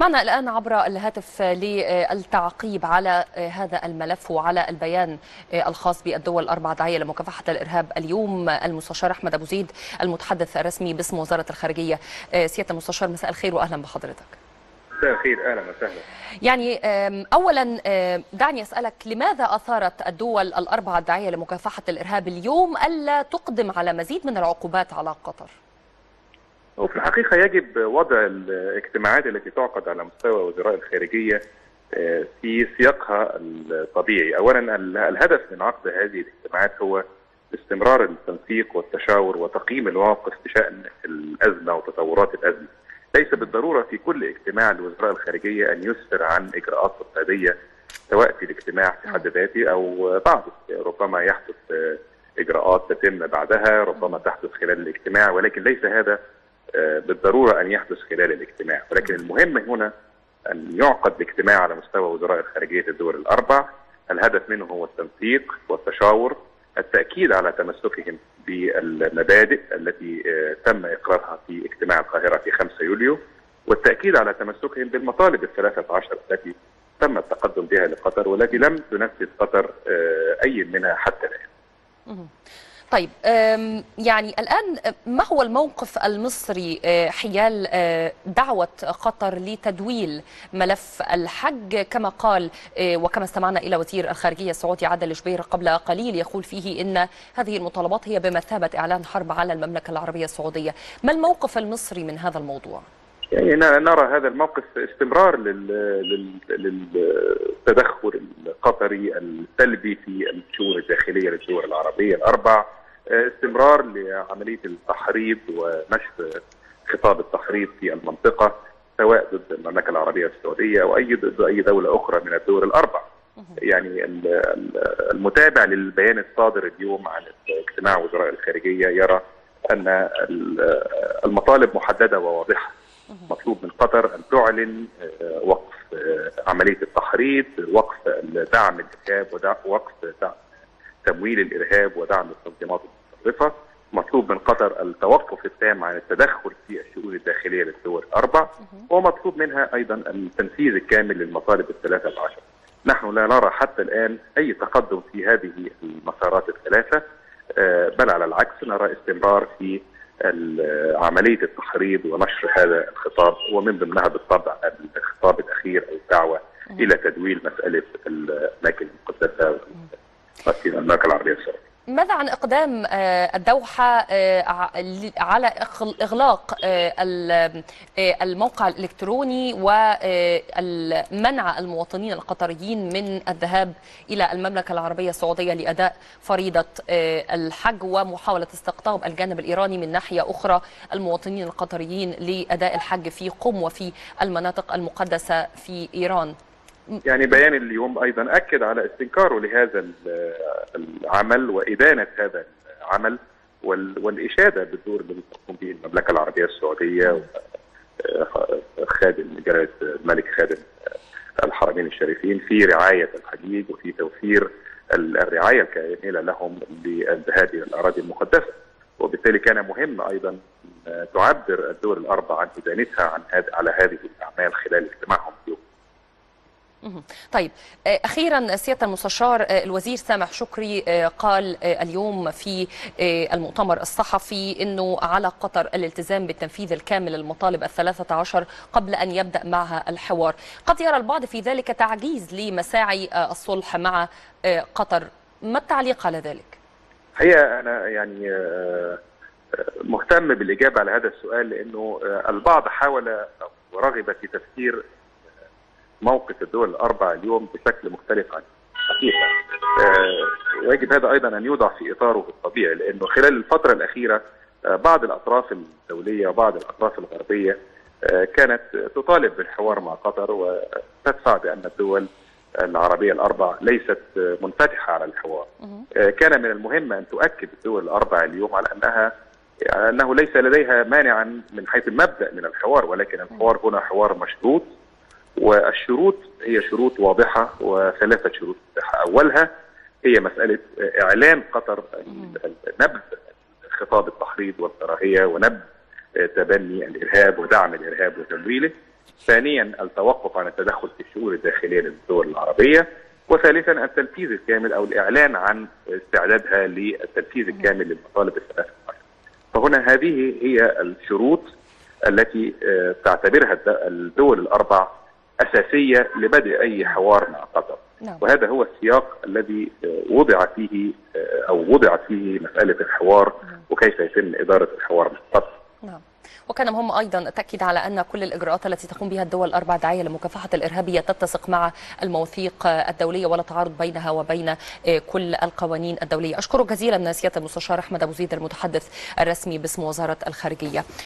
معنا الآن عبر الهاتف للتعقيب على هذا الملف وعلى البيان الخاص بالدول الأربع داعية لمكافحة الإرهاب اليوم المستشار أحمد أبو زيد المتحدث الرسمي باسم وزارة الخارجية. سيادة المستشار مساء الخير وأهلا بحضرتك. مساء الخير، أهلا وسهلا. يعني أولا دعني أسألك، لماذا أثارت الدول الأربع الداعية لمكافحة الإرهاب اليوم ألا تقدم على مزيد من العقوبات على قطر؟ وفي الحقيقة يجب وضع الاجتماعات التي تعقد على مستوى وزراء الخارجية في سياقها الطبيعي. أولا الهدف من عقد هذه الاجتماعات هو استمرار التنسيق والتشاور وتقييم المواقف بشأن الأزمة وتطورات الأزمة. ليس بالضرورة في كل اجتماع لوزراء الخارجية أن يسفر عن إجراءات اقتصادية، سواء في الاجتماع في حد ذاته أو بعده. ربما يحدث إجراءات تتم بعدها، ربما تحدث خلال الاجتماع، ولكن ليس هذا بالضرورة أن يحدث خلال الاجتماع. ولكن المهم هنا أن يعقد اجتماع على مستوى وزراء الخارجية الدول الأربع، الهدف منه هو التنسيق والتشاور، التأكيد على تمسكهم بالمبادئ التي تم إقرارها في اجتماع القاهرة في 5 يوليو، والتأكيد على تمسكهم بالمطالب ال13 التي تم التقدم بها لقطر والتي لم تنفذ قطر أي منها حتى الآن. طيب، يعني الآن ما هو الموقف المصري حيال دعوة قطر لتدويل ملف الحج، كما قال وكما استمعنا إلى وزير الخارجية السعودي عادل الجبير قبل قليل يقول فيه إن هذه المطالبات هي بمثابة إعلان حرب على المملكة العربية السعودية. ما الموقف المصري من هذا الموضوع؟ يعني نرى هذا الموقف استمرار للتدخل القطري السلبي في الشؤون الداخلية للدول العربية الأربع، استمرار لعملية التحريض ونشر خطاب التحريض في المنطقة، سواء ضد المملكة العربية السعودية أو ضد أي دولة أخرى من الدول الأربع. يعني المتابع للبيان الصادر اليوم عن اجتماع وزراء الخارجية يرى أن المطالب محددة وواضحة. مطلوب من قطر أن تعلن وقف عملية التحريض، وقف دعم الإرهاب، ووقف تمويل الإرهاب ودعم التنظيمات المتطرفة. مطلوب من قطر التوقف التام عن التدخل في الشؤون الداخلية للدول الأربع، ومطلوب منها أيضا التنفيذ الكامل للمطالب ال13. نحن لا نرى حتى الآن أي تقدم في هذه المسارات ال3، بل على العكس نرى استمرار في عملية التحريض ونشر هذا الخطاب، ومن ضمنها بالطبع الخطاب الأخير أو الدعوة إلى تدويل مسألة الأماكن المقدسة والمملكة العربية السعودية. ماذا عن إقدام الدوحة على إغلاق الموقع الإلكتروني ومنع المواطنين القطريين من الذهاب إلى المملكة العربية السعودية لأداء فريضة الحج، ومحاولة استقطاب الجانب الإيراني من ناحية أخرى المواطنين القطريين لأداء الحج في قم وفي المناطق المقدسة في إيران؟ يعني بيان اليوم أيضا أكد على استنكاره لهذا العمل وإدانة هذا العمل والإشادة بالدور الذي تقوم به المملكة العربية السعودية وخادم جلالة الملك خادم الحرمين الشريفين في رعاية الحجيج وفي توفير الرعاية الكاملة لهم للذهاب إلى الأراضي المقدسة. وبالتالي كان مهم أيضا تعبر الدول الأربع عن إدانتها على هذه الأعمال خلال اجتماعهم اليوم. طيب، أخيرا سيادة المستشار، الوزير سامح شكري قال اليوم في المؤتمر الصحفي أنه على قطر الالتزام بالتنفيذ الكامل للمطالب ال13 قبل أن يبدأ معها الحوار. قد يرى البعض في ذلك تعجيز لمساعي الصلح مع قطر، ما التعليق على ذلك؟ هي أنا يعني مهتم بالإجابة على هذا السؤال، لأنه البعض حاول ورغب في تفسير موقف الدول الأربع اليوم بشكل مختلف عن الحقيقة. ويجب هذا أيضا أن يوضع في إطاره الطبيعي، لأنه خلال الفترة الأخيرة بعض الأطراف الدولية وبعض الأطراف الغربية كانت تطالب بالحوار مع قطر، وتدفع بأن الدول العربية الأربع ليست منفتحة على الحوار. كان من المهم أن تؤكد الدول الأربع اليوم على أنه ليس لديها مانعا من حيث المبدأ من الحوار، ولكن الحوار هنا حوار مشروط، والشروط هي شروط واضحة، و3 شروط واضحة. أولها هي مسألة إعلان قطر نبذ خطاب التحريض والكراهية ونبذ تبني الإرهاب ودعم الإرهاب وتمويله. ثانيا التوقف عن التدخل في الشؤون الداخلية للدول العربية، وثالثا التنفيذ الكامل أو الإعلان عن استعدادها للتنفيذ الكامل للمطالب الثلاثة. فهنا هذه هي الشروط التي تعتبرها الدول الأربع أساسية لبدء أي حوار مع قطر. وهذا هو السياق الذي وضعت فيه مسألة الحوار وكيف يتم إدارة الحوار مع قطر. وكان مهم أيضا التأكيد على أن كل الإجراءات التي تقوم بها الدول الأربع الداعية لمكافحة الإرهابية تتسق مع المواثيق الدولية ولا تعارض بينها وبين كل القوانين الدولية. أشكرك جزيلا سيادة المستشار أحمد أبو زيد المتحدث الرسمي باسم وزارة الخارجية.